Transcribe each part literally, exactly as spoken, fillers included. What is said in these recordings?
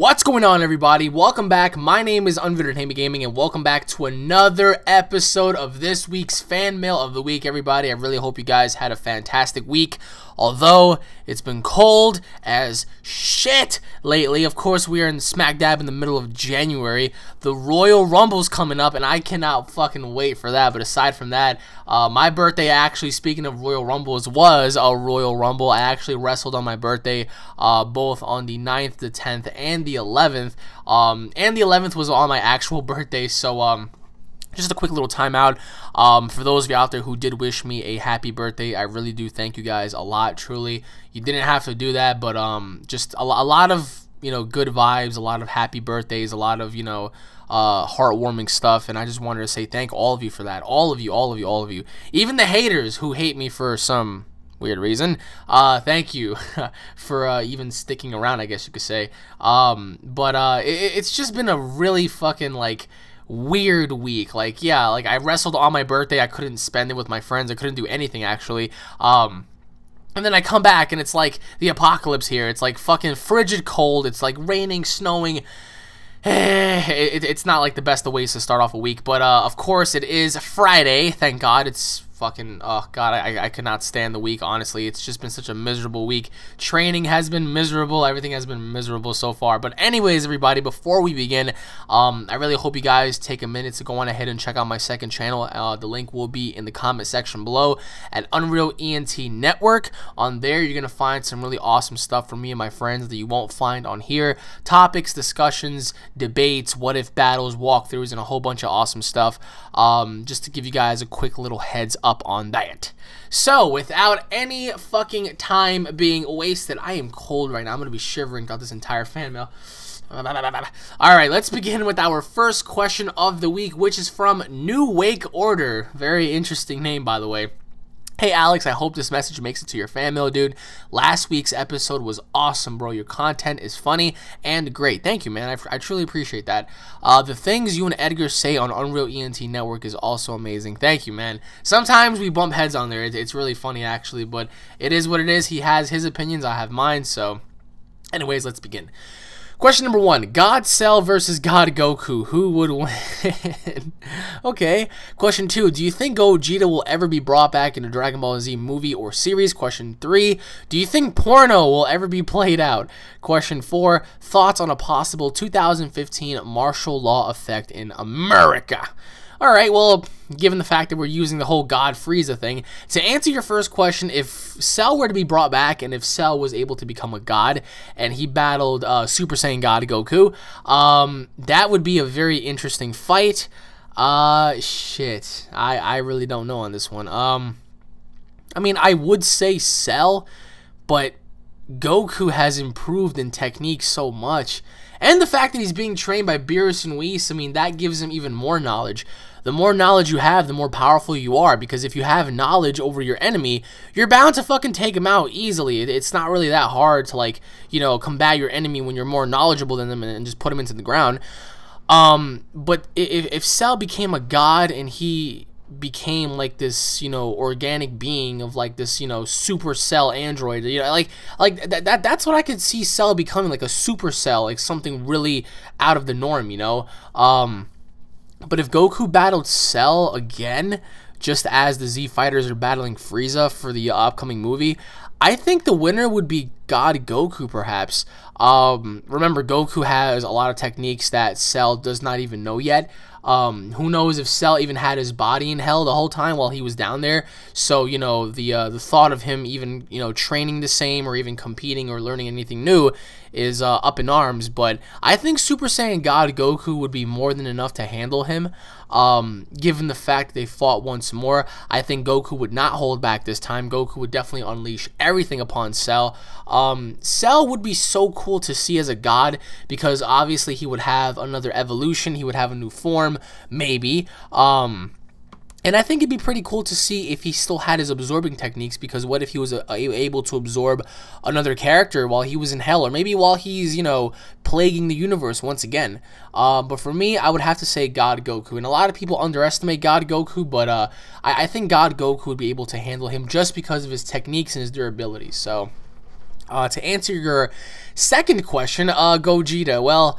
What's going on, everybody? Welcome back. My name is Unfiltered Hammy Gaming, and welcome back to another episode of this week's Fan Mail of the Week, everybody. I really hope you guys had a fantastic week, although it's been cold as shit lately. Of course, we are in smack dab in the middle of January. The Royal Rumble's coming up, and I cannot fucking wait for that. But aside from that, uh, my birthday, actually, speaking of Royal Rumbles, was a Royal Rumble. I actually wrestled on my birthday, uh, both on the ninth, the tenth, and the eleventh, um, and the eleventh was on my actual birthday, so, um, just a quick little timeout, um, for those of you out there who did wish me a happy birthday, I really do thank you guys a lot, truly. You didn't have to do that, but, um, just a, a lot of, you know, good vibes, a lot of happy birthdays, a lot of, you know, uh, heartwarming stuff, and I just wanted to say thank all of you for that, all of you, all of you, all of you, even the haters who hate me for some weird reason. Uh, thank you for uh, even sticking around, I guess you could say. Um, but uh, it, it's just been a really fucking, like, weird week. Like, yeah, like, I wrestled on my birthday. I couldn't spend it with my friends. I couldn't do anything, actually. Um, and then I come back, and it's like the apocalypse here. It's like fucking frigid cold. It's like raining, snowing. it, it's not, like, the best of ways to start off a week. But, uh, of course, it is Friday. Thank God. It's fucking, oh god, I, I could not stand the week, honestly. It's just been such a miserable week. Training has been miserable, everything has been miserable so far. But anyways, everybody, before we begin, um, I really hope you guys take a minute to go on ahead and check out my second channel. Uh, the link will be in the comment section below at Unreal E N T Network. On there, you're gonna find some really awesome stuff from me and my friends that you won't find on here. Topics, discussions, debates, what if battles, walkthroughs, and a whole bunch of awesome stuff, um, just to give you guys a quick little heads up Up on that. So without any fucking time being wasted, I am cold right now. I'm gonna be shivering throughout this entire fan mail. Alright, let's begin with our first question of the week, which is from New Wake Order. Very interesting name, by the way. Hey Alex, I hope this message makes it to your fan mail, dude. Last week's episode was awesome, bro. Your content is funny and great. Thank you, man. I, I truly appreciate that. Uh, the things you and Edgar say on Unreal E N T Network is also amazing. Thank you, man. Sometimes we bump heads on there. It, it's really funny, actually, but it is what it is. He has his opinions. I have mine, so anyways, let's begin. Question number one, God Cell versus God Goku. Who would win? Okay. Question two, do you think Gogeta will ever be brought back in a Dragon Ball Z movie or series? Question three, do you think porno will ever be played out? Question four, thoughts on a possible two thousand fifteen martial law effect in America? Alright, well, given the fact that we're using the whole God Frieza thing, to answer your first question, if Cell were to be brought back and if Cell was able to become a god and he battled uh, Super Saiyan God Goku, um, that would be a very interesting fight. Uh, shit, I, I really don't know on this one. Um, I mean, I would say Cell, but Goku has improved in technique so much. And the fact that he's being trained by Beerus and Whis, I mean, that gives him even more knowledge. The more knowledge you have, the more powerful you are, because if you have knowledge over your enemy, you're bound to fucking take him out easily. It's not really that hard to, like, you know, combat your enemy when you're more knowledgeable than them and just put him into the ground. Um, but if, if Cell became a god and he became like this, you know, organic being of like this, you know, super Cell android, you know, like like that, that that's what I could see Cell becoming, like a super Cell, like something really out of the norm, you know. Um but if Goku battled Cell again, just as the Z fighters are battling Frieza for the upcoming movie, I think the winner would be God Goku, perhaps. Um remember, Goku has a lot of techniques that Cell does not even know yet. Um, who knows if Cell even had his body in hell the whole time while he was down there. So, you know, the uh, the thought of him even, you know, training the same or even competing or learning anything new is uh, up in arms. But I think Super Saiyan God Goku would be more than enough to handle him. Um, given the fact they fought once more, I think Goku would not hold back this time. Goku would definitely unleash everything upon Cell. Um, Cell would be so cool to see as a god, because obviously he would have another evolution. He would have a new form, maybe. Um, and I think it'd be pretty cool to see if he still had his absorbing techniques, because what if he was a, a, able to absorb another character while he was in hell, or maybe while he's, you know, plaguing the universe once again. Uh, but for me, I would have to say God Goku, and a lot of people underestimate God Goku, but uh, I, I think God Goku would be able to handle him just because of his techniques and his durability. So Uh, to answer your second question, uh, Gogeta, well,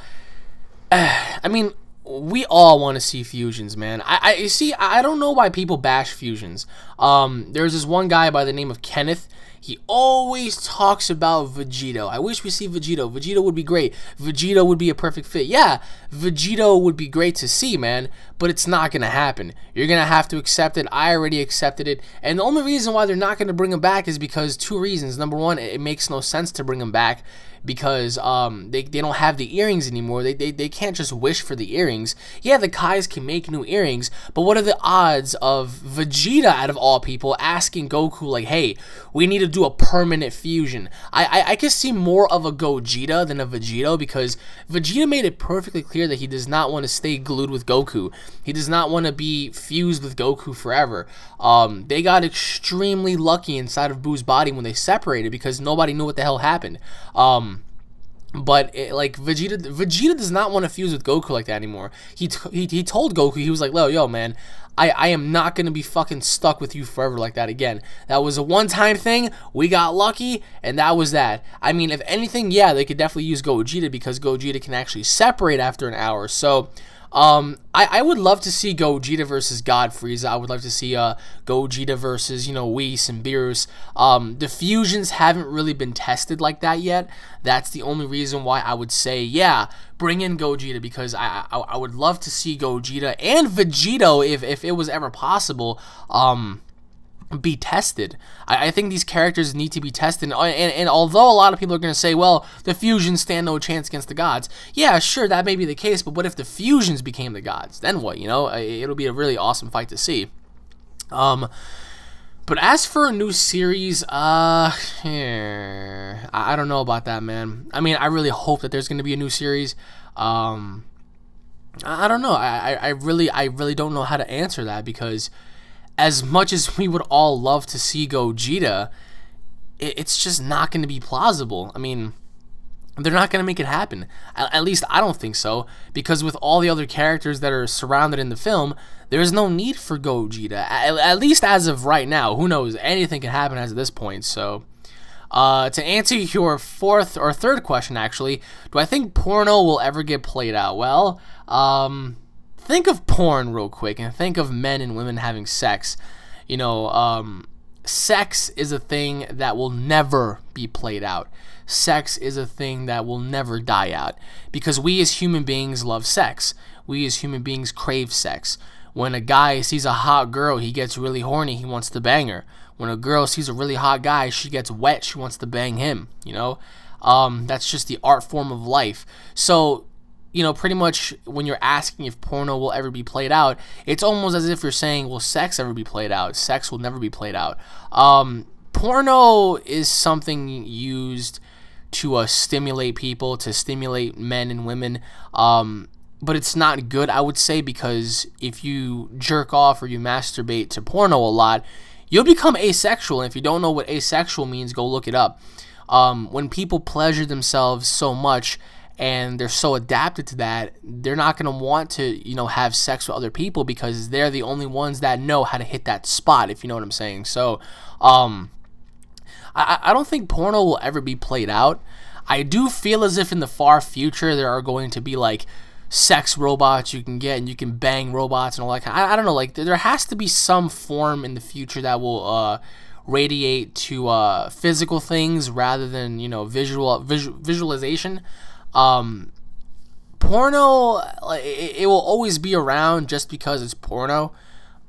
uh, I mean, we all want to see fusions, man. I, I you see, I don't know why people bash fusions. Um, there's this one guy by the name of Kenneth. He always talks about Vegito. I wish we see Vegito. Vegito would be great. Vegito would be a perfect fit. Yeah, Vegito would be great to see, man, but it's not going to happen. You're going to have to accept it. I already accepted it. And the only reason why they're not going to bring him back is because two reasons. Number one, it makes no sense to bring him back because um, they, they don't have the earrings anymore. They, they, they can't just wish for the earrings. Yeah, the Kais can make new earrings, but what are the odds of Vegeta, out of all people, asking Goku, like, hey, we need to do a permanent fusion? I, I I can see more of a Gogeta than a Vegito, because Vegeta made it perfectly clear that he does not want to stay glued with Goku. He does not want to be fused with Goku forever. Um, they got extremely lucky inside of Boo's body when they separated, because nobody knew what the hell happened. Um, But, it, like, Vegeta Vegeta does not want to fuse with Goku like that anymore. He t he, he told Goku, he was like, yo, yo, man, I, I am not going to be fucking stuck with you forever like that again. That was a one-time thing, we got lucky, and that was that. I mean, if anything, yeah, they could definitely use Gogeta, because Gogeta can actually separate after an hour. So, um, I, I would love to see Gogeta versus God Frieza. I would love to see uh, Gogeta versus, you know, Whis and Beerus. Um, the fusions haven't really been tested like that yet. That's the only reason why I would say, yeah, bring in Gogeta, because I, I, I would love to see Gogeta and Vegito, if, if it was ever possible, um, be tested. I, I think these characters need to be tested, and, and, and although a lot of people are going to say, well, the fusions stand no chance against the gods, yeah, sure, that may be the case, but what if the fusions became the gods? Then what, you know? It'll be a really awesome fight to see. Um, but as for a new series, uh, yeah, I, I don't know about that, man. I mean, I really hope that there's going to be a new series. Um, I, I don't know. I, I, I really, I really don't know how to answer that, because as much as we would all love to see Gogeta, it's just not going to be plausible. I mean, they're not going to make it happen. At least I don't think so, because with all the other characters that are surrounded in the film, there's no need for Gogeta. At least as of right now. Who knows? Anything can happen as of this point, so... Uh, to answer your fourth or third question, actually, do I think porno will ever get played out? Well, um... think of porn real quick, and think of men and women having sex. You know, um, sex is a thing that will never be played out. Sex is a thing that will never die out, because we as human beings love sex. We as human beings crave sex. When a guy sees a hot girl, he gets really horny, he wants to bang her. When a girl sees a really hot guy, she gets wet, she wants to bang him, you know? Um, that's just the art form of life. So, you know, pretty much when you're asking if porno will ever be played out, it's almost as if you're saying, will sex ever be played out? Sex will never be played out. Um, porno is something used to uh, stimulate people, to stimulate men and women, um, but it's not good, I would say, because if you jerk off or you masturbate to porno a lot, you'll become asexual, and if you don't know what asexual means, go look it up. Um, when people pleasure themselves so much, and they're so adapted to that, they're not going to want to, you know, have sex with other people, because they're the only ones that know how to hit that spot, if you know what I'm saying. So, um, I, I don't think porno will ever be played out. I do feel as if in the far future there are going to be, like, sex robots you can get, and you can bang robots and all that kind of, I, I don't know, like, there has to be some form in the future that will, uh, radiate to, uh, physical things rather than, you know, visual, visual visualization. Um, porno, it, it will always be around just because it's porno.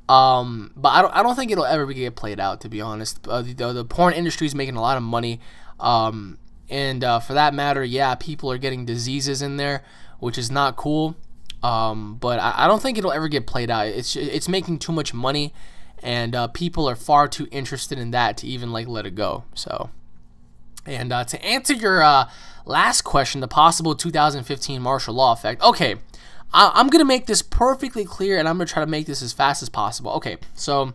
Um, but I don't, I don't think it'll ever get played out, to be honest. Uh, the, the porn industry is making a lot of money. Um, and, uh, for that matter, yeah, people are getting diseases in there, which is not cool. Um, but I, I don't think it'll ever get played out. It's, it's making too much money, and, uh, people are far too interested in that to even, like, let it go. So, and, uh, to answer your, uh, last question, the possible two thousand fifteen martial law effect. Okay, I I'm going to make this perfectly clear, and I'm going to try to make this as fast as possible. Okay, so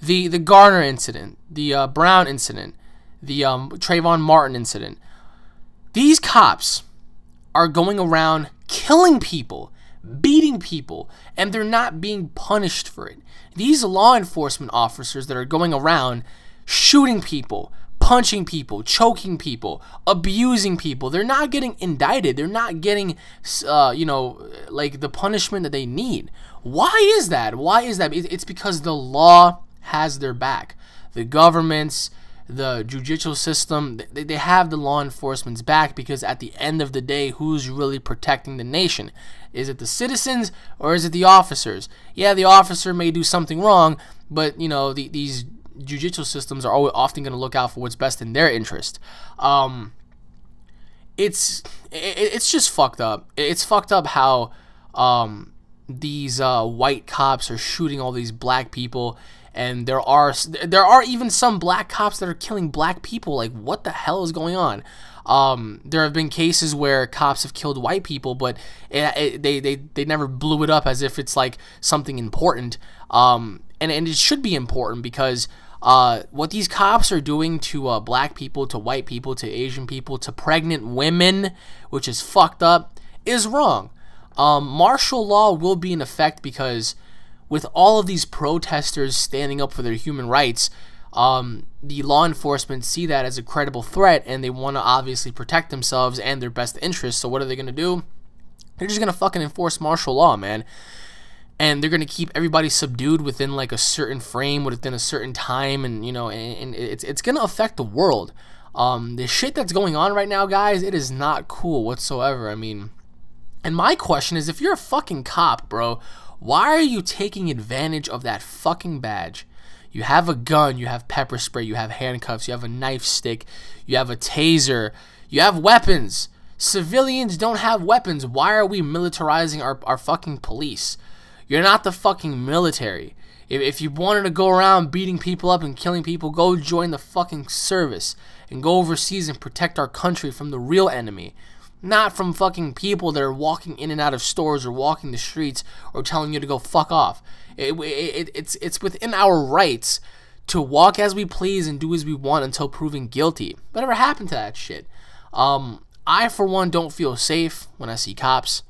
the the Garner incident, the uh, Brown incident, the um, Trayvon Martin incident, these cops are going around killing people, beating people, and they're not being punished for it. These law enforcement officers that are going around shooting people, punching people, choking people, abusing people. They're not getting indicted. They're not getting, uh, you know, like the punishment that they need. Why is that? Why is that? It's because the law has their back. The governments, the judicial system, they, they have the law enforcement's back, because at the end of the day, who's really protecting the nation? Is it the citizens or is it the officers? Yeah, the officer may do something wrong, but, you know, the, these judicial systems are always, often going to look out for what's best in their interest. Um, it's it, it's just fucked up. It's fucked up how um, these uh, white cops are shooting all these black people. And there are there are even some black cops that are killing black people. Like, what the hell is going on? Um, there have been cases where cops have killed white people, but it, it, they, they, they never blew it up as if it's, like, something important. Um, and, and it should be important, because uh, what these cops are doing to uh, black people, to white people, to Asian people, to pregnant women, which is fucked up, is wrong. Um, martial law will be in effect, because with all of these protesters standing up for their human rights, um, the law enforcement see that as a credible threat, and they want to obviously protect themselves and their best interests. So what are they going to do? They're just going to fucking enforce martial law, man. And they're going to keep everybody subdued within, like, a certain frame, within a certain time, and, you know, and, and it's, it's going to affect the world. Um, the shit that's going on right now, guys, it is not cool whatsoever. I mean, and my question is, if you're a fucking cop, bro, why are you taking advantage of that fucking badge? You have a gun, you have pepper spray, you have handcuffs, you have a knife stick, you have a taser, you have weapons. Civilians don't have weapons. Why are we militarizing our, our fucking police? You're not the fucking military. If, if you wanted to go around beating people up and killing people, go join the fucking service and go overseas and protect our country from the real enemy. Not from fucking people that are walking in and out of stores or walking the streets or telling you to go fuck off. It, it, it's, it's within our rights to walk as we please and do as we want until proven guilty. Whatever happened to that shit? Um, I, for one, don't feel safe when I see cops.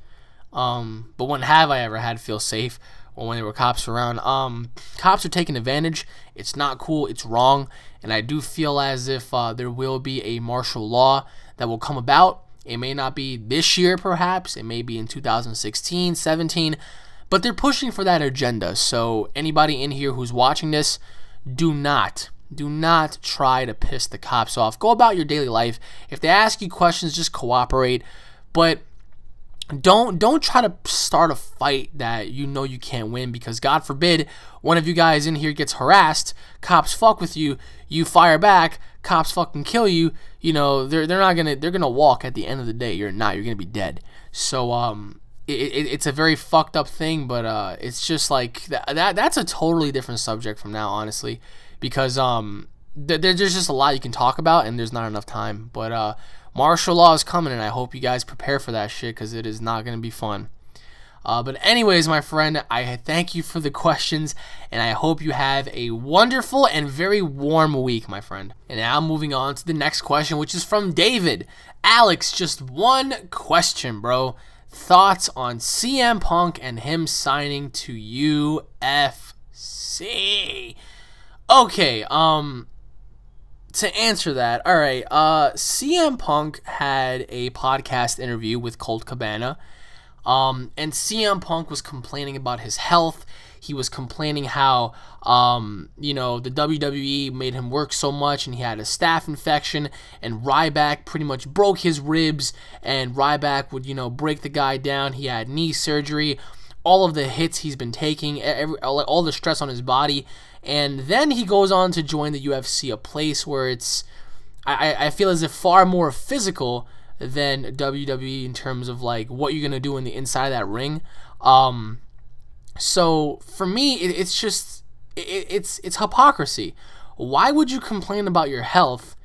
Um, but when have I ever had feel safe or when there were cops around? Um, cops are taking advantage. It's not cool. It's wrong. And I do feel as if uh, there will be a martial law that will come about. It may not be this year, perhaps. It may be in two thousand sixteen, seventeen. But they're pushing for that agenda. So anybody in here who's watching this, do not, do not try to piss the cops off. Go about your daily life. If they ask you questions, just cooperate. But don't, don't try to start a fight that you know you can't win, because God forbid one of you guys in here gets harassed. Cops fuck with you. You fire back. Cops fucking kill you. You know, they're they're not gonna they're gonna walk at the end of the day. You're not. You're gonna be dead. So um, it, it, it's a very fucked up thing, but uh, it's just like that, that. That's a totally different subject from now, honestly, because um, th there's just a lot you can talk about, and there's not enough time. But uh, martial law is coming, and I hope you guys prepare for that shit, because it is not gonna be fun. Uh, but anyways, my friend, I thank you for the questions, and I hope you have a wonderful and very warm week, my friend. And now moving on to the next question, which is from David. Alex, just one question, bro. Thoughts on C M Punk and him signing to U F C? Okay, um, to answer that, all right, uh, C M Punk had a podcast interview with Colt Cabana. Um, and C M Punk was complaining about his health. He was complaining how, um, you know, the W W E made him work so much, and he had a staph infection, and Ryback pretty much broke his ribs, and Ryback would, you know, break the guy down. He had knee surgery, all of the hits he's been taking, every, all the stress on his body. And then he goes on to join the U F C, a place where it's, I, I feel as if far more physical than W W E in terms of, like, what you're gonna do in the inside of that ring. Um, so for me, it, it's just it, it's it's hypocrisy. Why would you complain about your health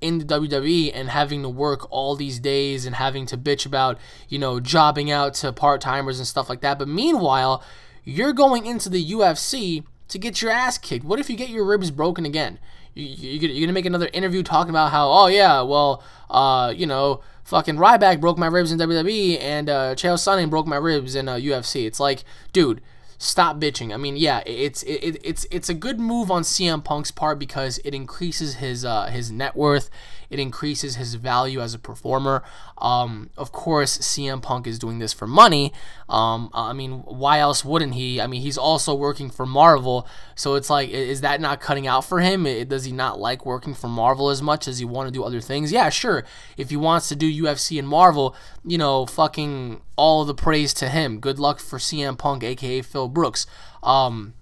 in the W W E and having to work all these days and having to bitch about, you know, jobbing out to part timers and stuff like that? But meanwhile, you're going into the U F C to get your ass kicked. What if you get your ribs broken again? You, you, you're gonna make another interview talking about how, oh yeah, well, uh, you know, fucking Ryback broke my ribs in W W E, and uh, Chael Sonnen broke my ribs in uh, U F C. It's like, dude, stop bitching. I mean, yeah, it's it, it's it's a good move on C M Punk's part because it increases his uh, his net worth. It increases his value as a performer. Um, of course, C M Punk is doing this for money. Um, I mean, why else wouldn't he? I mean, he's also working for Marvel, so it's like, is that not cutting out for him? Does he not like working for Marvel as much as he want to do other things? Yeah, sure. If he wants to do U F C and Marvel, you know, fucking all the praise to him. Good luck for C M Punk, aka Phil Brooks. Um,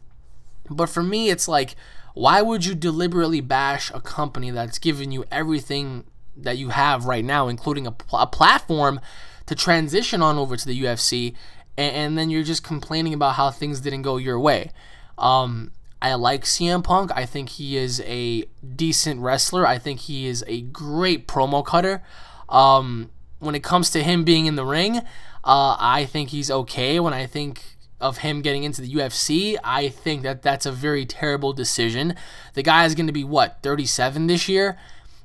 but for me, it's like, why would you deliberately bash a company that's given you everything that you have right now, including a, pl a platform to transition on over to the U F C, and, and then you're just complaining about how things didn't go your way? Um, I like C M Punk. I think he is a decent wrestler. I think he is a great promo cutter. Um, when it comes to him being in the ring, uh, I think he's okay. When I think of him getting into the U F C, I think that that's a very terrible decision. The guy is going to be, what, thirty-seven this year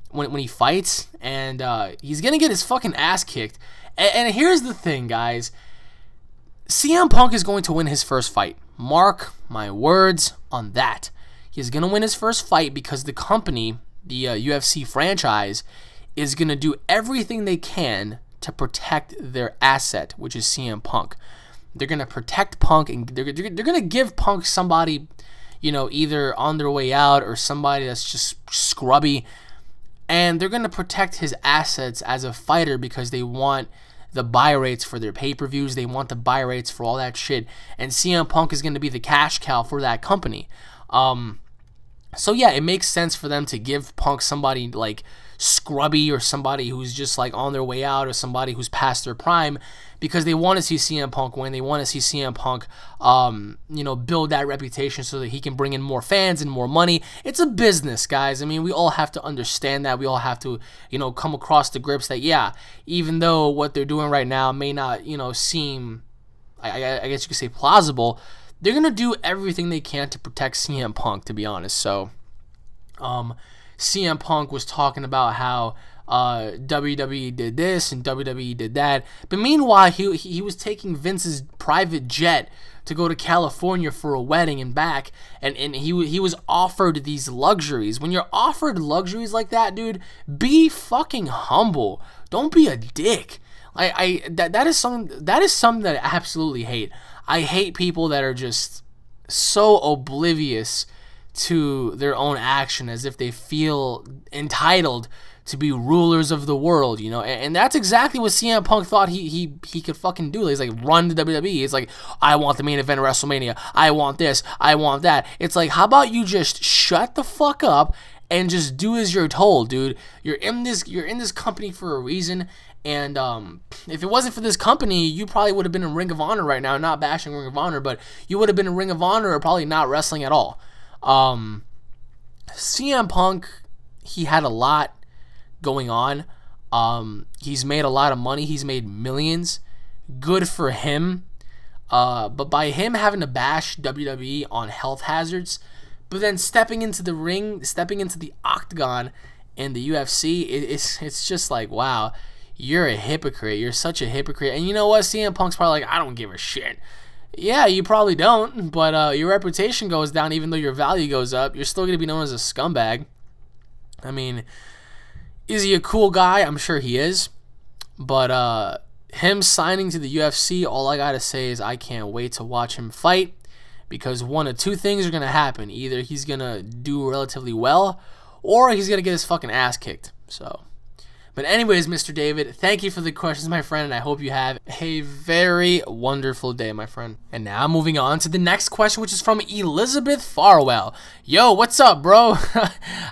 when, when he fights, and uh, he's going to get his fucking ass kicked. And, and here's the thing, guys. C M Punk is going to win his first fight. Mark my words on that. He's going to win his first fight because the company, the uh, U F C franchise, is going to do everything they can to protect their asset, which is C M Punk. They're going to protect Punk, and they're, they're, they're going to give Punk somebody, you know, either on their way out or somebody that's just scrubby. And they're going to protect his assets as a fighter because they want the buy rates for their pay-per-views. They want the buy rates for all that shit. And C M Punk is going to be the cash cow for that company. Um, so, yeah, it makes sense for them to give Punk somebody like scrubby or somebody who's just like on their way out or somebody who's past their prime, because they want to see C M Punk win. They want to see C M Punk, um, you know, build that reputation so that he can bring in more fans and more money. It's a business, guys. I mean, we all have to understand that. We all have to, you know, come across the grips that, yeah, even though what they're doing right now may not, you know, seem, I, I guess you could say, plausible, they're going to do everything they can to protect C M Punk, to be honest. So, um, C M Punk was talking about how Uh, W W E did this and W W E did that, but meanwhile he, he was taking Vince's private jet to go to California for a wedding and back, and, and he, he was offered these luxuries. When you're offered luxuries like that, dude, be fucking humble. Don't be a dick. I, I that, that is something that is something that I absolutely hate. I hate people that are just so oblivious to their own action, as if they feel entitled to be rulers of the world, you know, and, and that's exactly what C M Punk thought he he he could fucking do. He's like, run the W W E. It's like, I want the main event of WrestleMania. I want this. I want that. It's like, how about you just shut the fuck up and just do as you're told, dude? You're in this you're in this company for a reason, and um, if it wasn't for this company, you probably would have been in Ring of Honor right now. Not bashing Ring of Honor, but you would have been in Ring of Honor or probably not wrestling at all. Um, C M Punk, he had a lot going on. Um, he's made a lot of money. He's made millions. Good for him. Uh, but by him having to bash W W E on health hazards, but then stepping into the ring, stepping into the octagon in the U F C, it, it's it's just like, wow, you're a hypocrite. You're such a hypocrite. And you know what? C M Punk's probably like, I don't give a shit. Yeah, you probably don't, but uh, your reputation goes down even though your value goes up. You're still going to be known as a scumbag. I mean, is he a cool guy? I'm sure he is. But uh, him signing to the U F C, all I got to say is I can't wait to watch him fight, because one of two things are going to happen. Either he's going to do relatively well, or he's going to get his fucking ass kicked. So, but anyways, Mister David, thank you for the questions, my friend, and I hope you have a very wonderful day, my friend. And now moving on to the next question, which is from Elizabeth Farwell. Yo, what's up, bro?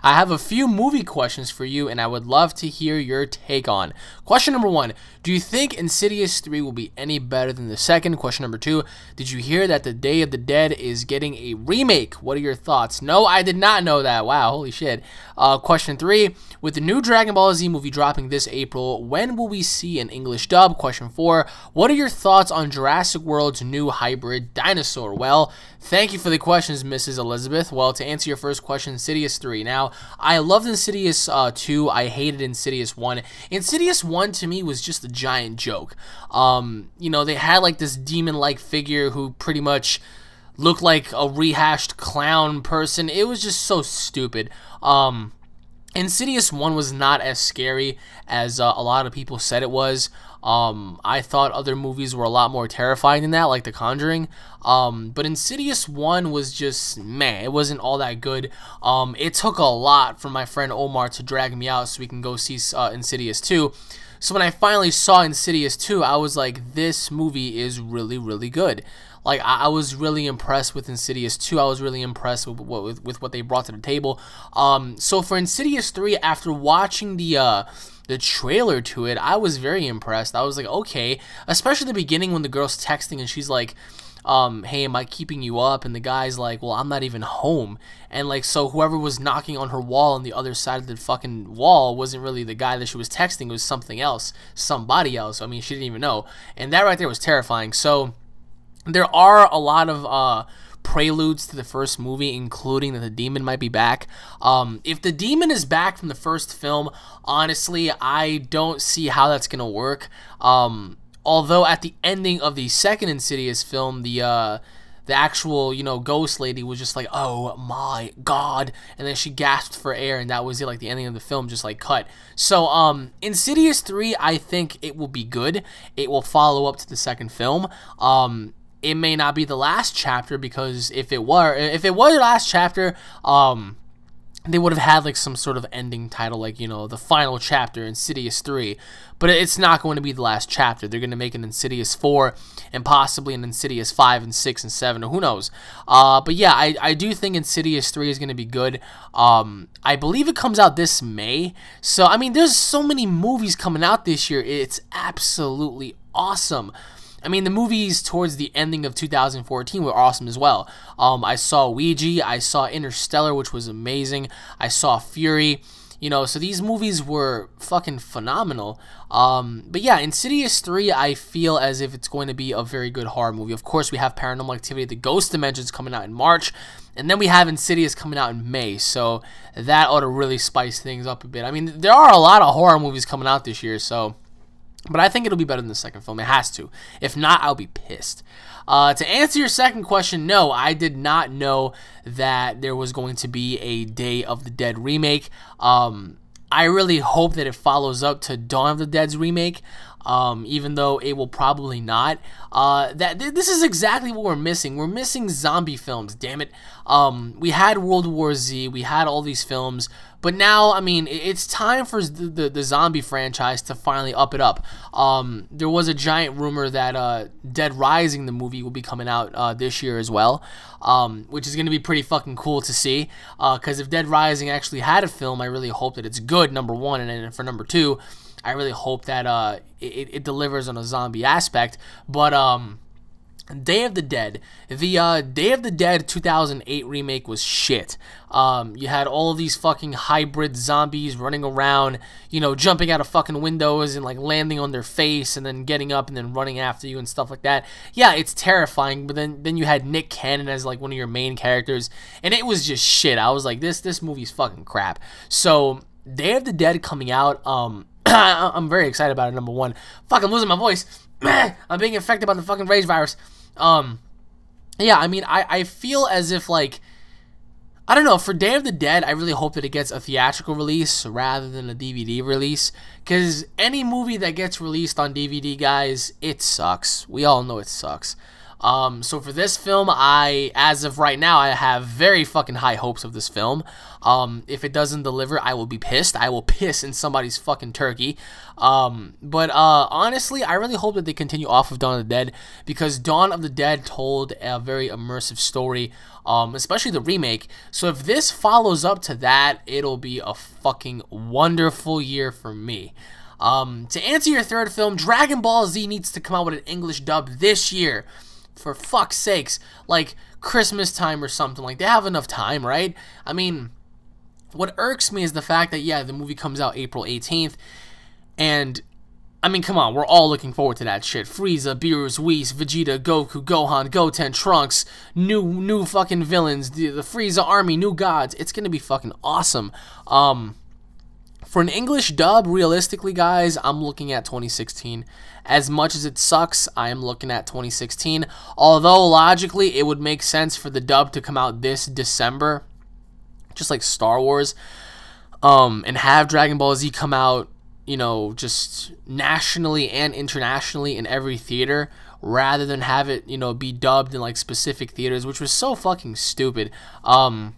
I have a few movie questions for you, and I would love to hear your take on. Question number one, do you think Insidious three will be any better than the second? Question number two, did you hear that The Day of the Dead is getting a remake? What are your thoughts? No, I did not know that. Wow, holy shit. Uh, question three, with the new Dragon Ball Z movie dropping this April, when will we see an English dub? Question four, what are your thoughts on Jurassic World's new hybrid dinosaur? Well, thank you for the questions, Missus Elizabeth. Well, to answer your first question, Insidious three. Now, I loved Insidious uh, two. I hated Insidious one. Insidious one, to me, was just a giant joke. Um, you know, they had, like, this demon-like figure who pretty much looked like a rehashed clown person. It was just so stupid. Um, Insidious one was not as scary as uh, a lot of people said it was. Um, I thought other movies were a lot more terrifying than that, like The Conjuring. Um, but Insidious one was just, meh, it wasn't all that good. Um, it took a lot for my friend Omar to drag me out so we can go see uh, Insidious two. So when I finally saw Insidious two, I was like, this movie is really, really good. Like, I, I was really impressed with Insidious two. I was really impressed with what, with, with what they brought to the table. Um, so for Insidious three, after watching the... Uh, the trailer to it, I was very impressed. I was like, okay, especially the beginning when the girl's texting and she's like, um, hey, am I keeping you up? And the guy's like, well, I'm not even home. And like, so whoever was knocking on her wall on the other side of the fucking wall wasn't really the guy that she was texting. It was something else, somebody else. I mean, she didn't even know. And that right there was terrifying. So there are a lot of... uh, preludes to the first movie, including that the demon might be back. Um, if the demon is back from the first film, honestly, I don't see how that's gonna work. Um, although at the ending of the second Insidious film, the uh, the actual, you know, ghost lady was just like, oh my god, and then she gasped for air, and that was it, like the ending of the film, just like cut. So, um, Insidious three, I think it will be good. It will follow up to the second film. Um, It may not be the last chapter, because if it were, if it was the last chapter, um, they would have had like some sort of ending title, like, you know, the final chapter, Insidious three. But it's not going to be the last chapter. They're going to make an Insidious four and possibly an Insidious five and six and seven, or who knows. Uh, but yeah, I, I do think Insidious three is going to be good. Um, I believe it comes out this May. So, I mean, there's so many movies coming out this year. It's absolutely awesome. I mean, the movies towards the ending of two thousand fourteen were awesome as well. Um, I saw Ouija, I saw Interstellar, which was amazing. I saw Fury, you know, so these movies were fucking phenomenal. Um, but yeah, Insidious three, I feel as if it's going to be a very good horror movie. Of course, we have Paranormal Activity, The Ghost Dimensions coming out in March, and then we have Insidious coming out in May, so that ought to really spice things up a bit. I mean, there are a lot of horror movies coming out this year, so... But I think it'll be better than the second film. It has to. If not, I'll be pissed. Uh, to answer your second question, no, I did not know that there was going to be a Day of the Dead remake. Um, I really hope that it follows up to Dawn of the Dead's remake, um, even though it will probably not. Uh, that th this is exactly what we're missing. We're missing zombie films, damn it. Um, we had World War Z. We had all these films. But now, I mean, it's time for the, the, the zombie franchise to finally up it up. Um, there was a giant rumor that uh, Dead Rising, the movie, will be coming out uh, this year as well, um, which is going to be pretty fucking cool to see. Because uh, if Dead Rising actually had a film, I really hope that it's good, number one, and then for number two, I really hope that uh, it, it delivers on a zombie aspect. But... Um, Day of the Dead. The uh, Day of the Dead two thousand eight remake was shit. Um, you had all of these fucking hybrid zombies running around, you know, jumping out of fucking windows and like landing on their face and then getting up and then running after you and stuff like that. Yeah, it's terrifying, but then, then you had Nick Cannon as like one of your main characters, and it was just shit. I was like, this, this movie's fucking crap. So, Day of the Dead coming out, um, I'm very excited about it, number one. Fuck, I'm losing my voice. I'm being infected by the fucking rage virus. Um, yeah, I mean, I, I feel as if, like, I don't know, for Day of the Dead, I really hope that it gets a theatrical release rather than a D V D release, because any movie that gets released on D V D, guys, it sucks. We all know it sucks. Um, so for this film, I, as of right now, I have very fucking high hopes of this film. Um, if it doesn't deliver, I will be pissed. I will piss in somebody's fucking turkey. Um, but, uh, honestly, I really hope that they continue off of Dawn of the Dead, because Dawn of the Dead told a very immersive story, um, especially the remake. So if this follows up to that, it'll be a fucking wonderful year for me. Um, to answer your third film, Dragon Ball Z needs to come out with an English dub this year. For fuck's sakes, like Christmas time or something. Like, they have enough time, right? I mean, what irks me is the fact that, yeah, the movie comes out April eighteenth, and, I mean, come on, we're all looking forward to that shit. Frieza, Beerus, Whis, Vegeta, Goku, Gohan, Goten, Trunks, new new fucking villains, the, the Frieza army, new gods. It's gonna be fucking awesome. Um... For an English dub, realistically, guys, I'm looking at twenty sixteen. As much as it sucks, I am looking at twenty sixteen. Although, logically, it would make sense for the dub to come out this December, just like Star Wars, um, and have Dragon Ball Z come out, you know, just nationally and internationally in every theater, rather than have it, you know, be dubbed in, like, specific theaters, which was so fucking stupid. Um...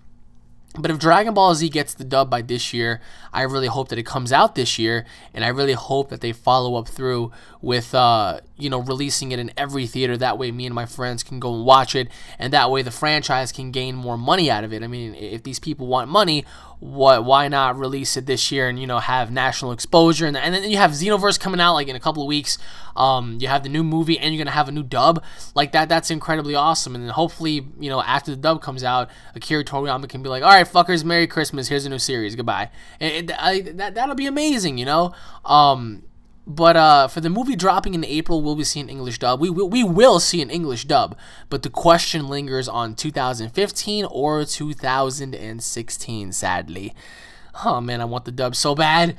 But if Dragon Ball Z gets the dub by this year, I really hope that it comes out this year, and I really hope that they follow up through with, uh, you know, releasing it in every theater. That way, me and my friends can go and watch it, and that way the franchise can gain more money out of it. I mean, if these people want money, what? Why not release it this year and, you know, have national exposure? And, and then you have Xenoverse coming out like in a couple of weeks. Um, you have the new movie, and you're gonna have a new dub like that. That's incredibly awesome. And then hopefully, you know, after the dub comes out, Akira Toriyama can be like, all right, fuckers, Merry Christmas. Here's a new series. Goodbye. And it, I, that that'll be amazing, you know. Um, but uh, for the movie dropping in April, will we see an English dub? We will. We will see an English dub. But the question lingers on two thousand fifteen or two thousand sixteen. Sadly, oh man, I want the dub so bad.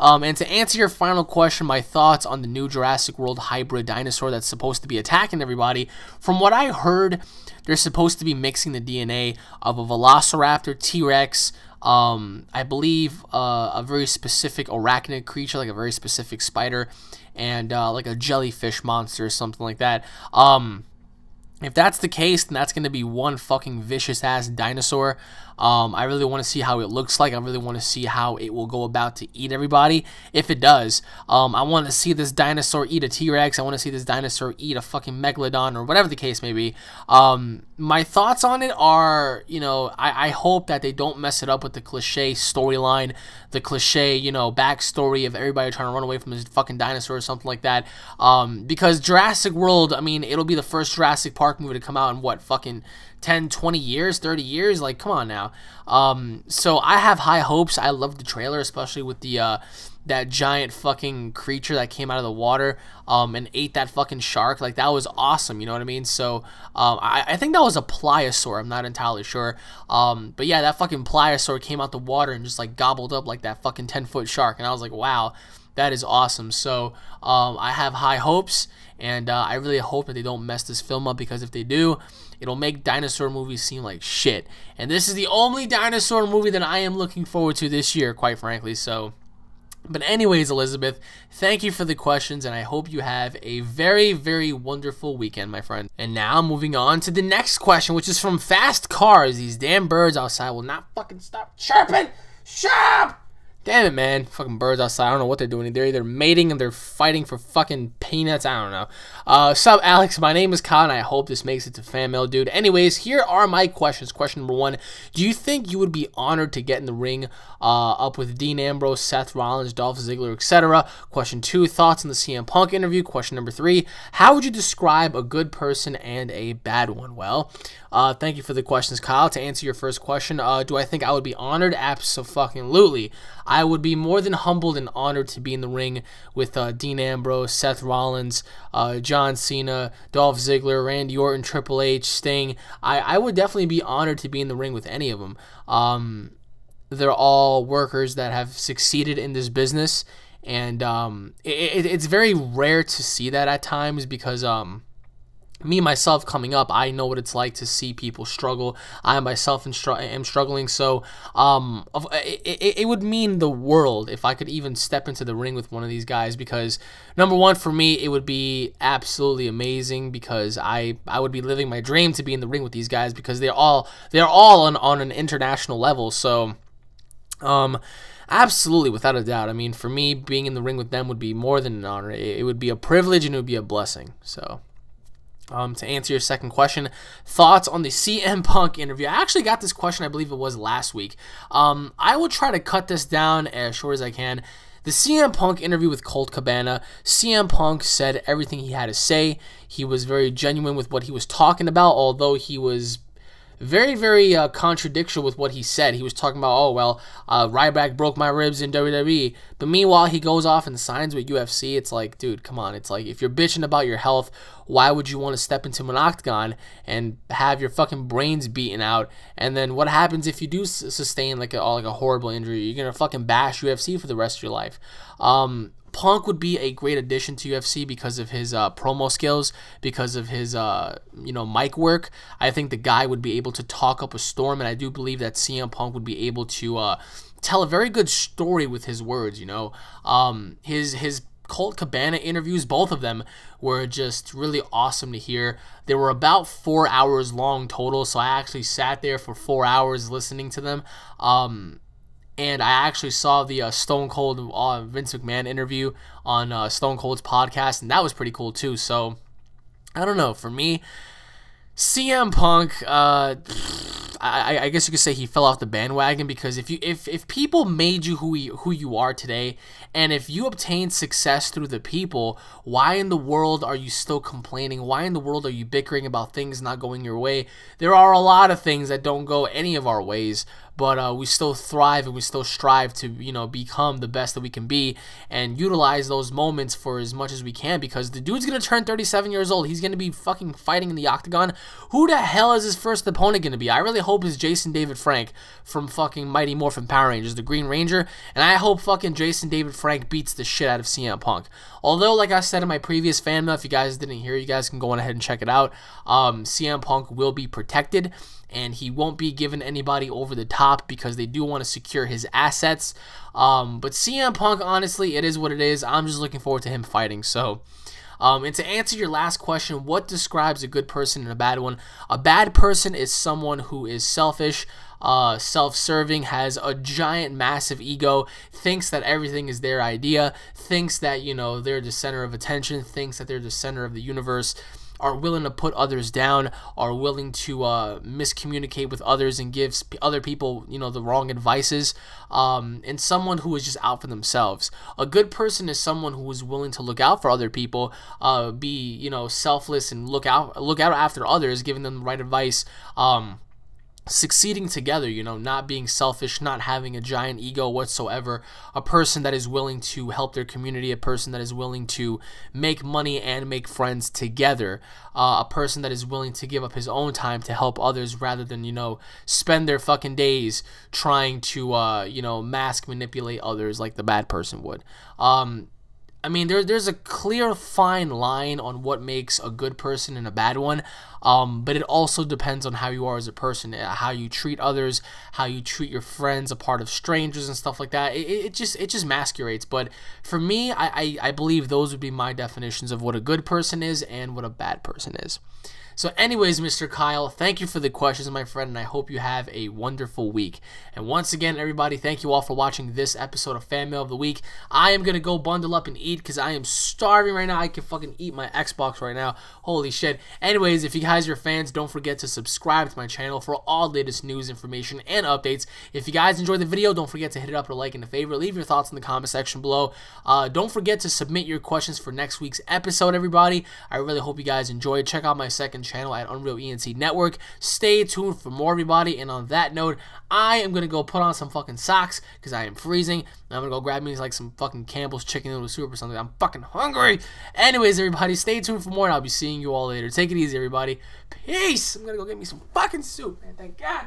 Um, and to answer your final question, my thoughts on the new Jurassic World hybrid dinosaur that's supposed to be attacking everybody. From what I heard, they're supposed to be mixing the D N A of a Velociraptor, T-Rex, um, I believe uh, a very specific arachnid creature, like a very specific spider, and uh, like a jellyfish monster or something like that. Um... If that's the case, then that's going to be one fucking vicious-ass dinosaur. Um, I really want to see how it looks like. I really want to see how it will go about to eat everybody, if it does. Um, I want to see this dinosaur eat a T-Rex. I want to see this dinosaur eat a fucking Megalodon or whatever the case may be. Um, my thoughts on it are, you know, I, I hope that they don't mess it up with the cliche storyline, the cliche, you know, backstory of everybody trying to run away from this fucking dinosaur or something like that. Um, because Jurassic World, I mean, it'll be the first Jurassic Park movie to come out in what, fucking ten, twenty years, thirty years, like, come on now. Um so I have high hopes. I love the trailer, especially with the uh that giant fucking creature that came out of the water um and ate that fucking shark. Like, that was awesome, you know what I mean? So um I, I think that was a Pliosaur, I'm not entirely sure. Um but yeah, that fucking Pliosaur came out the water and just like gobbled up like that fucking ten foot shark, and I was like, wow, that is awesome. So um I have high hopes. And uh, I really hope that they don't mess this film up, because if they do, it'll make dinosaur movies seem like shit. And this is the only dinosaur movie that I am looking forward to this year, quite frankly. So, but anyways, Elizabeth, thank you for the questions, and I hope you have a very, very wonderful weekend, my friend. And now moving on to the next question, which is from Fast Cars. These damn birds outside will not fucking stop chirping. Chirp! Damn it, man. Fucking birds outside. I don't know what they're doing. They're either mating and they're fighting for fucking peanuts. I don't know. Uh, sup, Alex? My name is Kyle, and I hope this makes it to fan mail, dude. Anyways, here are my questions. Question number one. Do you think you would be honored to get in the ring uh, up with Dean Ambrose, Seth Rollins, Dolph Ziggler, et cetera? Question two. Thoughts on the C M Punk interview? Question number three. How would you describe a good person and a bad one? Well, uh, thank you for the questions, Kyle. To answer your first question, uh, do I think I would be honored? Abso-fucking-lutely. I would be more than humbled and honored to be in the ring with uh, Dean Ambrose, Seth Rollins, uh, John Cena, Dolph Ziggler, Randy Orton, Triple H, Sting. I, I would definitely be honored to be in the ring with any of them. Um, they're all workers that have succeeded in this business, and um, it, it, it's very rare to see that at times, because um, me, myself, coming up, I know what it's like to see people struggle. I myself am struggling, so um, it, it would mean the world if I could even step into the ring with one of these guys, because, number one, for me, it would be absolutely amazing, because I, I would be living my dream to be in the ring with these guys, because they're all, they're all on, on an international level, so... Um, absolutely, without a doubt. I mean, for me, being in the ring with them would be more than an honor. It, it would be a privilege, and it would be a blessing, so... Um, to answer your second question, thoughts on the C M Punk interview. I actually got this question, I believe it was last week. Um, I will try to cut this down as short as I can. The C M Punk interview with Colt Cabana, C M Punk said everything he had to say. He was very genuine with what he was talking about, although he was very, very uh, contradictory with what he said. He was talking about, oh, well, uh, Ryback broke my ribs in W W E. But meanwhile, he goes off and signs with U F C. It's like, dude, come on. It's like, if you're bitching about your health, why would you want to step into an octagon and have your fucking brains beaten out? And then what happens if you do sustain like a, like a horrible injury? You're going to fucking bash U F C for the rest of your life. Um... Punk would be a great addition to U F C because of his uh, promo skills, because of his uh, you know mic work. I think the guy would be able to talk up a storm, and I do believe that C M Punk would be able to uh, tell a very good story with his words. You know, um, his his Colt Cabana interviews, both of them, were just really awesome to hear. They were about four hours long total, so I actually sat there for four hours listening to them. Um, And I actually saw the uh, Stone Cold uh, Vince McMahon interview on uh, Stone Cold's podcast, and that was pretty cool too. So, I don't know. For me, C M Punk, uh, I, I guess you could say he fell off the bandwagon, because if you if if people made you who you, who you are today, and if you obtained success through the people, why in the world are you still complaining? Why in the world are you bickering about things not going your way? There are a lot of things that don't go any of our ways, but uh, we still thrive and we still strive to, you know, become the best that we can be and utilize those moments for as much as we can, because the dude's going to turn thirty-seven years old. He's going to be fucking fighting in the octagon. Who the hell is his first opponent going to be? I really hope it's Jason David Frank from fucking Mighty Morphin Power Rangers, the Green Ranger, and I hope fucking Jason David Frank beats the shit out of C M Punk. Although, like I said in my previous fan mail, if you guys didn't hear, you guys can go on ahead and check it out. Um, C M Punk will be protected, and he won't be giving anybody over the top because they do want to secure his assets. Um, but C M Punk, honestly, it is what it is. I'm just looking forward to him fighting. So, um, and to answer your last question, what describes a good person and a bad one? A bad person is someone who is selfish, uh, self-serving, has a giant, massive ego, thinks that everything is their idea, thinks that, you know, they're the center of attention, thinks that they're the center of the universe, are willing to put others down, are willing to uh, miscommunicate with others and give other people, you know, the wrong advices, um, and someone who is just out for themselves. A good person is someone who is willing to look out for other people, uh, be, you know, selfless and look out, look out after others, giving them the right advice, um, succeeding together, you know, not being selfish, not having a giant ego whatsoever, a person that is willing to help their community, a person that is willing to make money and make friends together, uh, a person that is willing to give up his own time to help others rather than, you know, spend their fucking days trying to, uh, you know, mask, manipulate others like the bad person would. Um, I mean, there, there's a clear, fine line on what makes a good person and a bad one, um, but it also depends on how you are as a person, how you treat others, how you treat your friends, a part of strangers and stuff like that. It, it just it just masquerades. But for me, I, I, I believe those would be my definitions of what a good person is and what a bad person is. So anyways, Mister Kyle, thank you for the questions, my friend, and I hope you have a wonderful week. And once again, everybody, thank you all for watching this episode of Fan Mail of the Week. I am going to go bundle up and eat because I am starving right now. I can fucking eat my Xbox right now. Holy shit. Anyways, if you guys are fans, don't forget to subscribe to my channel for all latest news, information, and updates. If you guys enjoyed the video, don't forget to hit it up with a like and a favorite. Leave your thoughts in the comment section below. Uh, don't forget to submit your questions for next week's episode, everybody. I really hope you guys enjoyed. Check out my second channel at Unreal E N T Network. Stay tuned for more, everybody, and on that note, I am gonna go put on some fucking socks because I am freezing, and I'm gonna go grab me like some fucking Campbell's chicken noodle soup or something. I'm fucking hungry. Anyways, everybody, stay tuned for more, and I'll be seeing you all later. Take it easy, everybody. Peace. I'm gonna go get me some fucking soup, man. Thank God.